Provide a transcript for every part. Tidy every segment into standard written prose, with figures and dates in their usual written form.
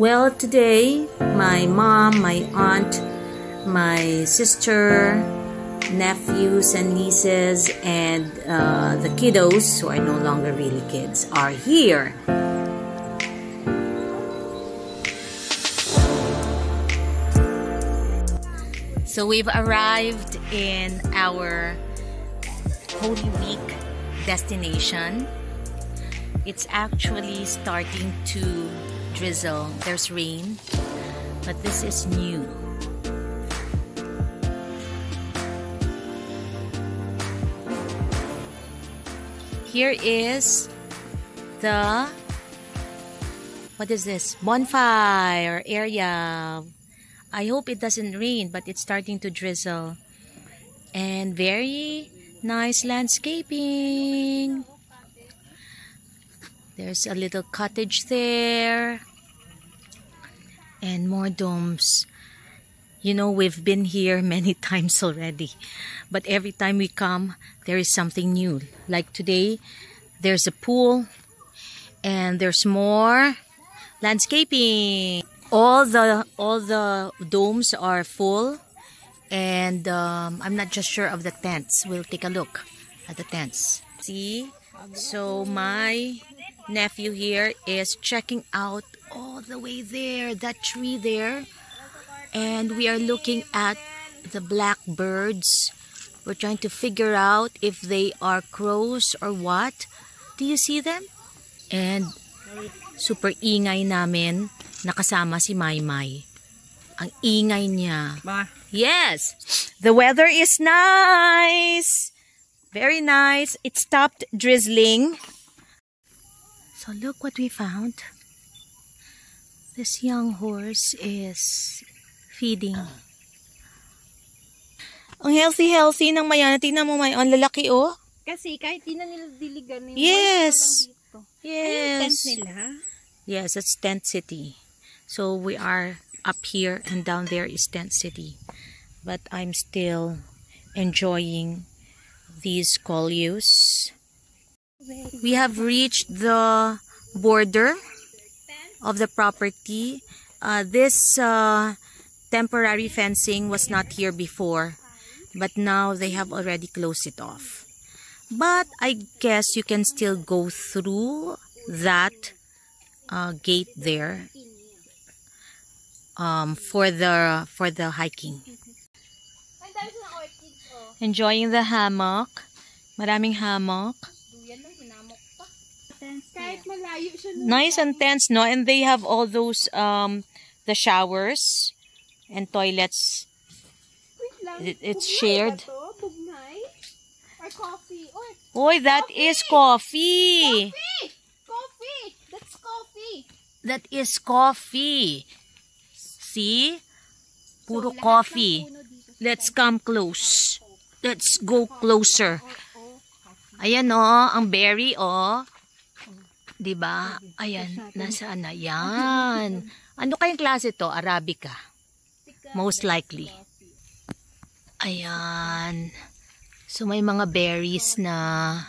Well, today, my mom, my aunt, my sister, nephews and nieces, and the kiddos, who are no longer really kids, are here. So we've arrived in our Holy Week destination. It's actually starting to drizzle. There's rain, but this is new. Here is the, what is this? Bonfire area. I hope it doesn't rain, but it's starting to drizzle. And very nice landscaping. There's a little cottage there. And more domes. You know, we've been here many times already. But every time we come, there is something new. Like today, there's a pool. And there's more landscaping. All the domes are full, and I'm not just sure of the tents. We'll take a look at the tents. See? So my nephew here is checking out all the way there, that tree there. And we are looking at the blackbirds. We're trying to figure out if they are crows or what. Do you see them? And super ingay namin. Nakasama si Maymay. Ang ingay niya. Ma. Yes. The weather is nice. Very nice. It stopped drizzling. So look what we found. This young horse is feeding. Ang healthy ng Mayana. Tingnan mo, May. Ang lalaki, oh. Kasi kahit di na nila diligan. Yes. Yes. Ay, nila. Yes, it's Tent City. So we are up here and down there is Tent City. But I'm still enjoying these colleus. We have reached the border of the property. This temporary fencing was not here before. But now they have already closed it off. But I guess you can still go through that gate there. For the hiking. Enjoying the hammock. Maraming hammock. Nice and tense, no? And they have all those the showers and toilets. It's shared. Oy, that is coffee. Coffee. That's coffee. That is coffee. See? Puro coffee. Let's come close. Let's go closer. Ayan, oh. Ang berry, oh. Diba? Ayan. Nasaan na? Yan. Ano kayong klase to? Arabica. Most likely. Ayan. So, may mga berries na.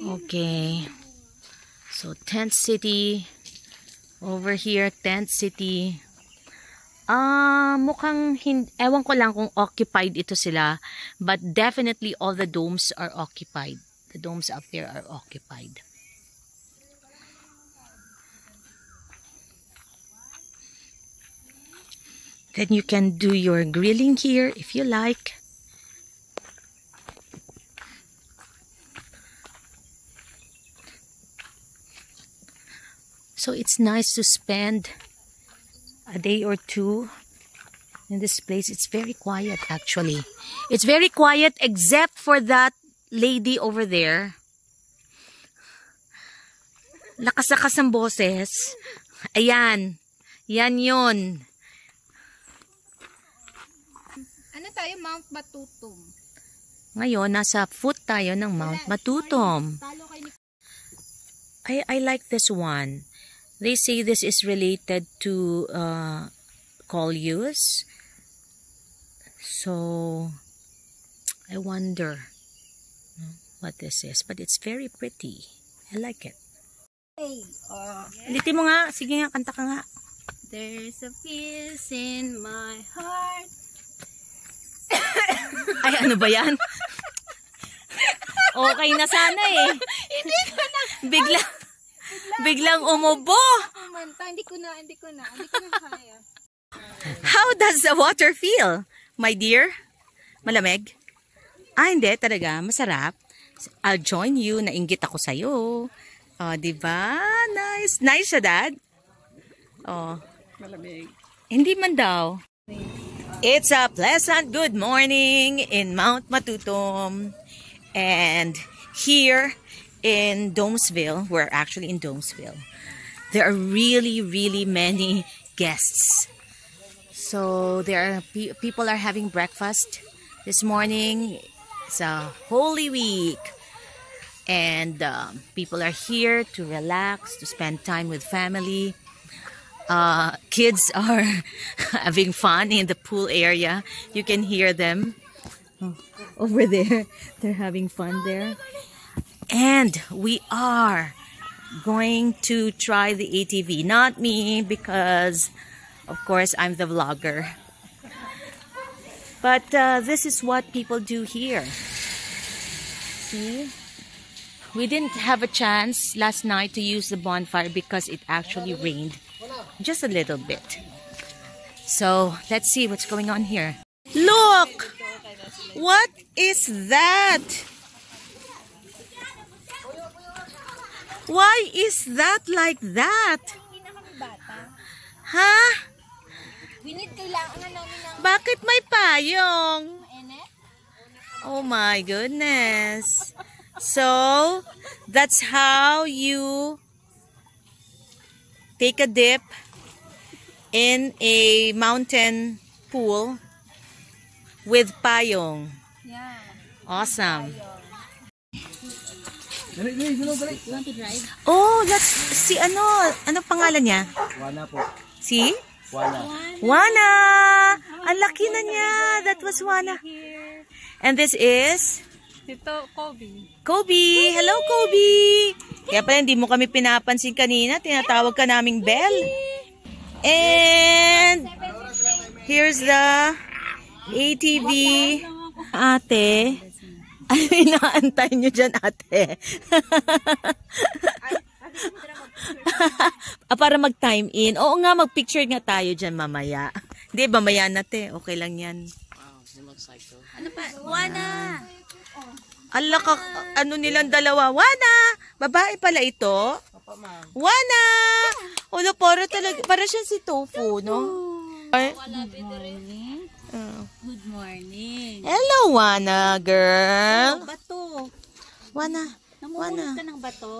Okay. So, Tent City. Over here, Tent City. Mukhang ewan ko lang kung occupied ito sila, but definitely all the domes are occupied. The domes up there are occupied. Then you can do your grilling here if you like. So it's nice to spend a day or two in this place. It's very quiet, actually. It's very quiet except for that lady over there. Lakas-lakas ang boses. Ayan. Yan yun. Ano tayo? Mount Matutum. Ngayon, nasa foot tayo ng Mount Matutum. I like this one. They say this is related to colleus. So, I wonder what this is. But it's very pretty. I like it. Ulitin mo nga. Sige nga, kanta ka nga. There's a peace in my heart. Ay, ano ba yan? Okay na sana eh. Hindi ko na. Biglang umubo. Hindi ko na kaya. How does the water feel, my dear? Malamig? Ah, hindi talaga. Masarap. I'll join you. Nainggit ako sa'yo. Oh, diba? Nice. Nice siya, Dad? Oh. Malamig. Hindi man daw. It's a pleasant good morning in Mount Matutum. And here in Domesville, we're actually in Domesville, there are really, really many guests. So there are people are having breakfast this morning. It's a Holy Week. And people are here to relax, to spend time with family. Kids are having fun in the pool area. You can hear them. Oh, over there, they're having fun there. And we are going to try the ATV. Not me, because of course I'm the vlogger. But this is what people do here. See? We didn't have a chance last night to use the bonfire because it actually rained just a little bit. So let's see what's going on here. Look! What is that? Why is that like that? Ha? Bakit may payong? Oh my goodness. So, that's how you take a dip in a mountain pool with payong. Yeah. Awesome. Oh, that's si ano? Ano pangalan niya? Juana po. Si? Juana. Ang laki na niya. That was Juana. And this is? Ito, Kobe. Kobe. Hello, Kobe. Kaya pala hindi mo kami pinapansin kanina. Tinatawag ka naming Bell. And here's the ATV. Ate. Ano inaantay nyo dyan, ate? Para mag-time in. Oo nga, mag-picture nga tayo dyan mamaya. Hindi, mamaya na, te. Okay lang yan. Wow, it looks like so. Ano pa? Juana! Ala ka, ano nilang dalawa? Juana! Babae pala ito? Juana! Ulo, poro talaga. Para siya si Tofu, no? Good morning. Good morning. Hello, Juana, girl. Bato. Juana. Namumulit ka ng bato?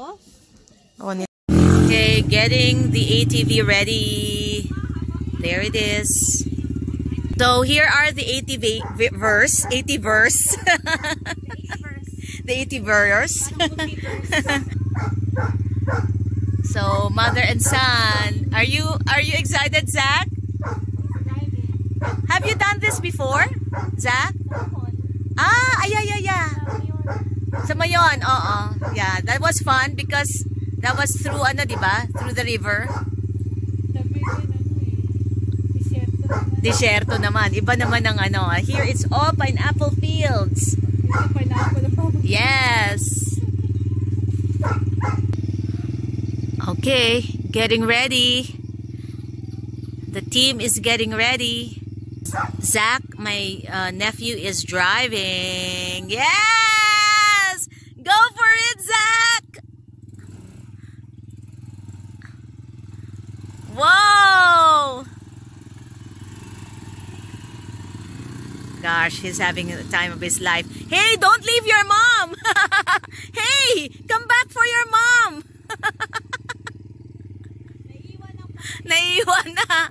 Okay, getting the ATV ready. There it is. So here are the ATVers. The ATVers. So mother and son, are you excited, Zach? Have you done this before, Zach? Ah, yeah. Sa Mayon, oo. Yeah, that was fun because that was through, ano, diba? Through the river. Desierto naman. Iba naman ang ano. Here, it's all pineapple fields. Yes. Okay, getting ready. The team is getting ready. Zach, my nephew, is driving. Yes! Go for it, Zach! Whoa! Gosh, he's having the time of his life. Hey, don't leave your mom! Hey, come back for your mom! Naiwan na!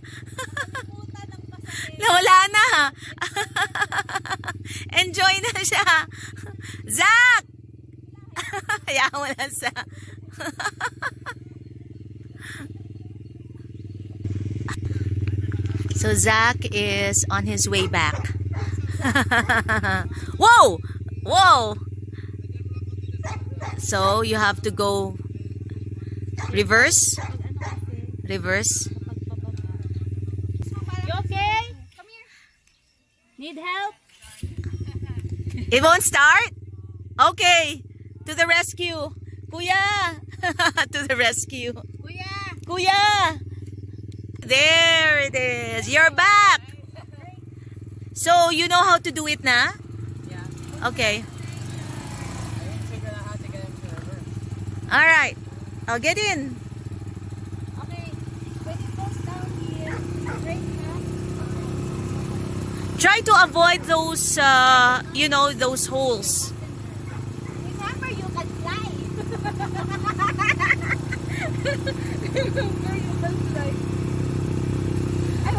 Nawala na! Enjoy na siya! Zach! Hayaan mo na siya. So Zach is on his way back. Whoa! Whoa! So you have to go reverse. Need help? It won't start? Okay. To the rescue. Kuya! To the rescue. Kuya! Kuya! There it is. You're back. So you know how to do it na? Yeah. Okay. All right, I'll get in. Okay, when it goes down here, right now. Try to avoid those, you know, those holes. Remember, you can fly. Remember, you can fly.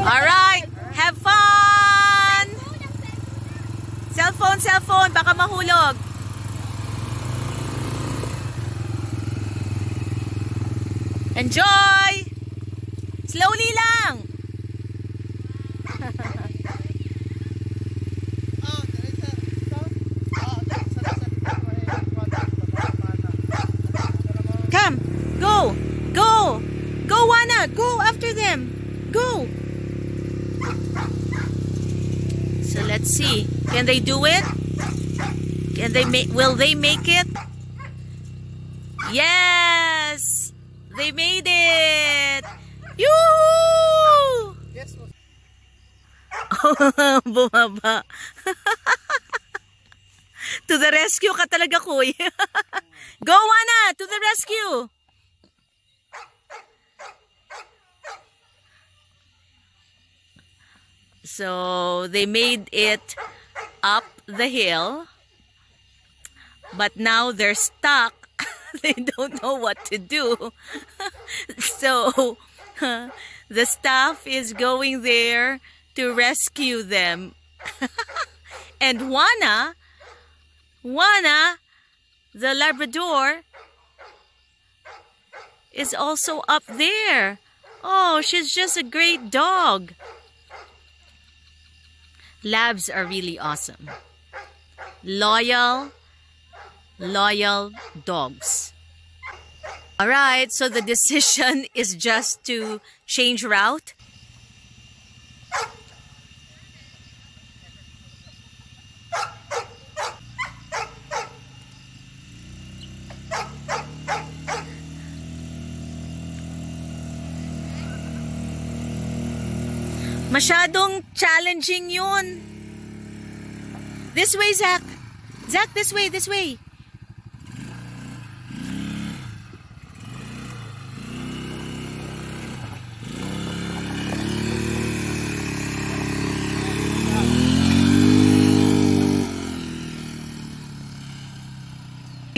All right, have fun. Cell phone, baka mahulog. Enjoy! Slowly lang! Come! Go! Go! Go, Juana! Go after them! Go! So let's see. Can they do it? Can they make? Will they make it? Yes! They made it! Yoo-hoo! Yes, bumaba. To the rescue ka talaga, kuy. Go, Juana! To the rescue! So, they made it up the hill. But now they're stuck. They don't know what to do. So the staff is going there to rescue them. And Juana, the Labrador, is also up there. Oh, she's just a great dog. Labs are really awesome. Loyal dogs. All right, so the decision is just to change route. Masyadong challenging yun. This way, Zach. Zach, this way, this way.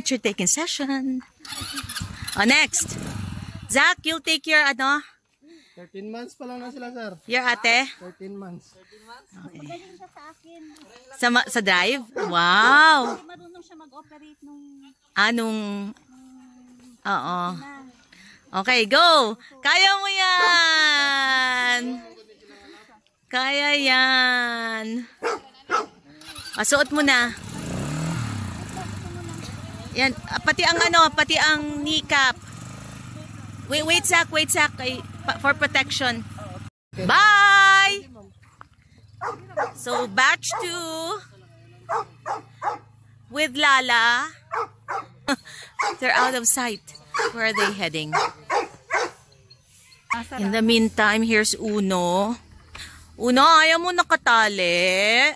You're taking session. Oh, next. Zach, you'll take your, 13 months pa lang na sila, sir. Your ate? 13 months. 13 months? Okay. Magaling siya sa akin. Sa drive? Wow. Marunong siya mag-operate nung... Oo. Okay, go. Kaya mo yan. Kaya yan. Masuot mo na. Yan, pati ang kneecap. Wait, Zach, for protection. Bye! So, batch 2 with Lala. They're out of sight. Where are they heading? In the meantime, here's Uno. Uno, ayaw mo nakatali.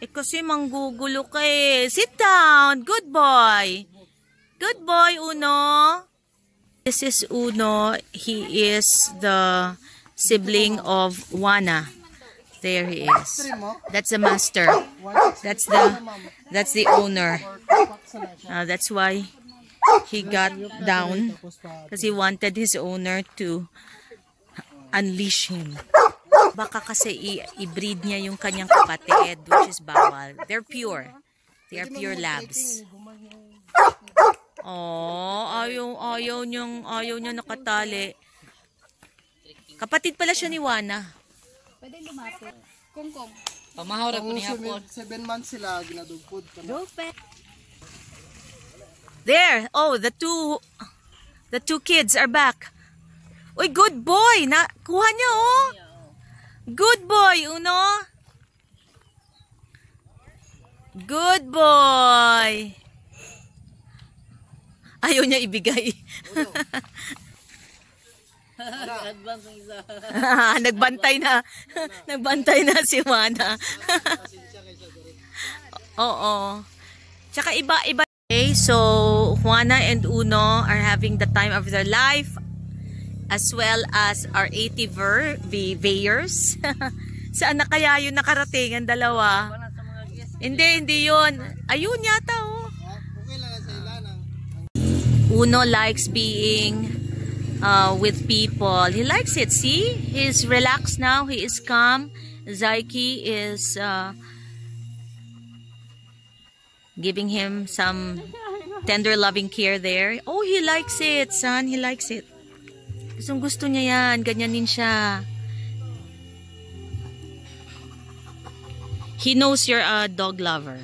Eh kasi manggugulo ka eh. Sit down. Good boy. Good boy, Uno. This is Uno. He is the sibling of Juana. There he is. That's the master. That's the owner. That's why he got down. Because he wanted his owner to unleash him. Baka kasi i-breed niya yung kanyang kapatid, which is bawal. They're pure. They are pure labs. Oh, ayaw niya nakatali. Kapatid pala siya ni Juana. Pwede lumapit. Kongkong. Pamahawra ko niya po. 7 months sila ginadugpod. There! Oh, the two kids are back. Uy, good boy! Nakuha niya, oh! Good boy, Uno. Good boy! Ayaw niya ibigay. Nagbantay na. Nagbantay na si Juana. Oo. Tsaka iba-iba. Okay, so Juana and Uno are having the time of their life as well as our 80 veyers. Saan na kaya yun nakarating ang dalawa? Hindi yun. Ayun yata oh. Uno likes being with people. He likes it. See? He's relaxed now. He is calm. Zaiki is giving him some tender loving care there. Oh, he likes it, son. He likes it. Gusto niya yan. Ganyanin siya. He knows you're a dog lover.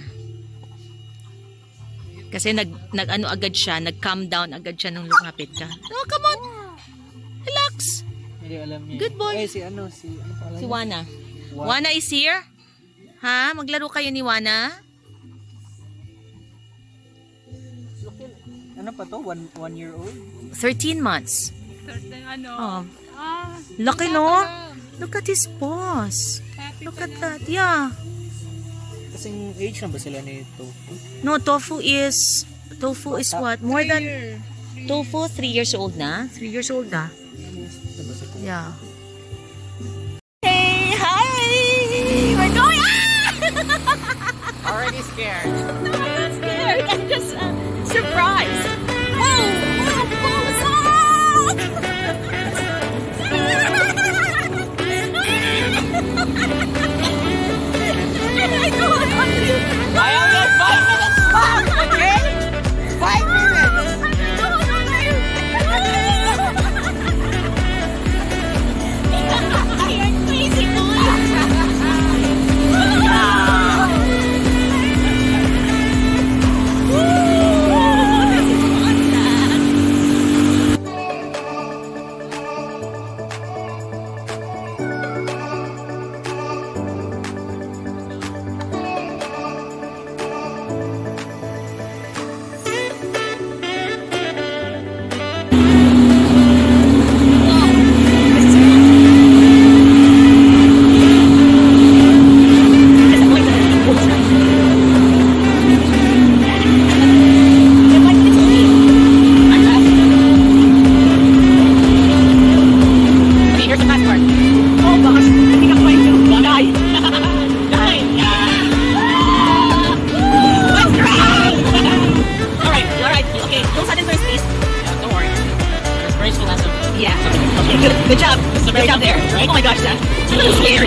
Kasi nag-ano agad siya, nag-calm down agad siya nung lumapit ka. Oh, come on. Relax. Good boy. Eh, si Juana. Juana is here? Ha? Maglaro kayo ni Juana? Ano pa to? 1 year old? 13 months. 13 ano? Oh. Ah, laki no? Look at his paws. Look at that. Yeah. Kasing age na ba sila ni Tofu? No, Tofu is what? More than... Tofu, 3 years old na? 3 years old na? Yeah. Hey! Hi! We're going! Ah! Already scared. No, I'm not scared. I'm just surprised. Whoa! Whoa! Whoa! Whoa! I only have 5 minutes left, okay? 5 minutes! You're crazy,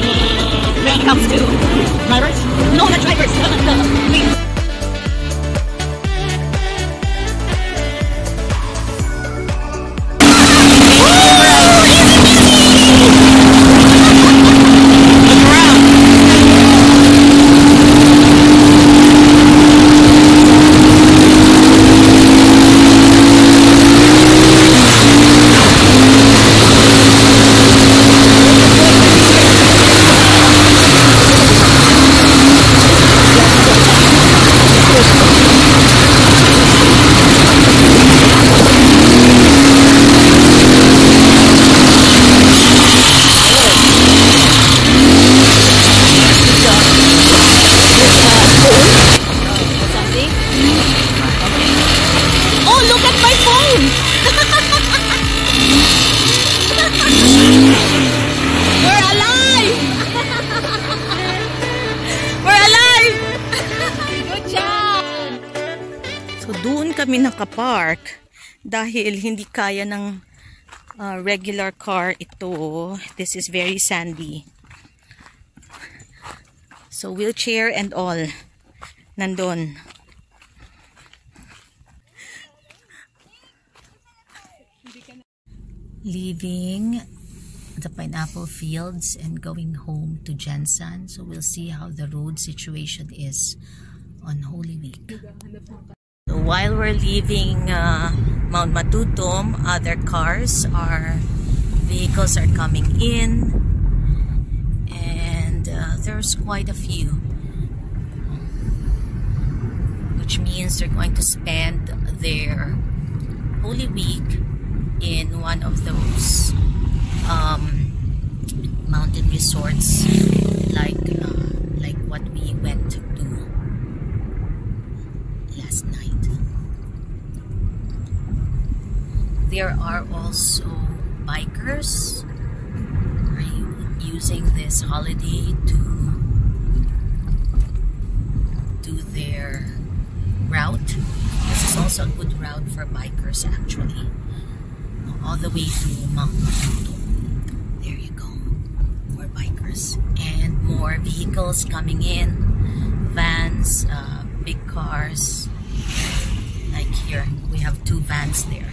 nakapark dahil hindi kaya ng regular car ito. This is very sandy. So wheelchair and all nandun. Leaving the pineapple fields and going home to Jensen. So we'll see how the road situation is on Holy Week. While we're leaving Mount Matutum, vehicles are coming in, and there's quite a few. which means they're going to spend their Holy Week in one of those mountain resorts, like what we went to last night. There are also bikers using this holiday to do their route. This is also a good route for bikers, actually, all the way to Mount Matutum. There you go, more bikers and more vehicles coming in, vans, big cars. Like here, we have two vans there.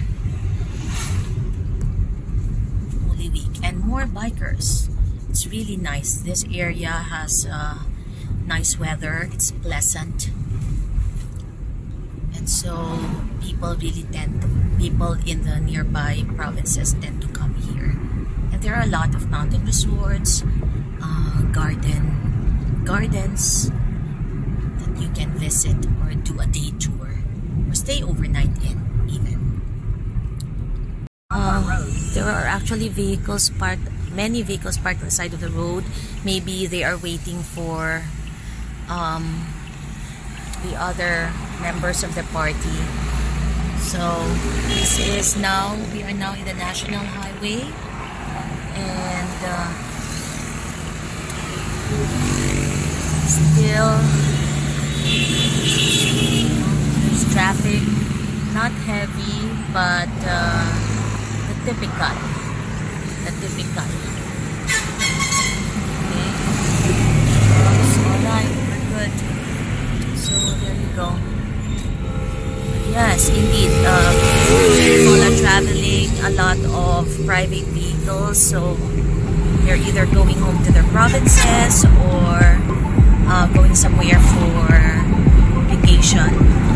Holy Week and more bikers. It's really nice. This area has nice weather. It's pleasant, and so people in the nearby provinces tend to come here. And there are a lot of mountain resorts, gardens that you can visit or do a day tour or stay overnight in even. There are actually vehicles parked. Many vehicles parked on the side of the road. Maybe they are waiting for the other members of the party. So this is now, we are now in the National Highway, and still there's traffic, not heavy, but the typical. Okay. Alright, we're good. So there you go. Yes, indeed. People are traveling, a lot of private vehicles, so they're either going home to their provinces or going somewhere for vacation.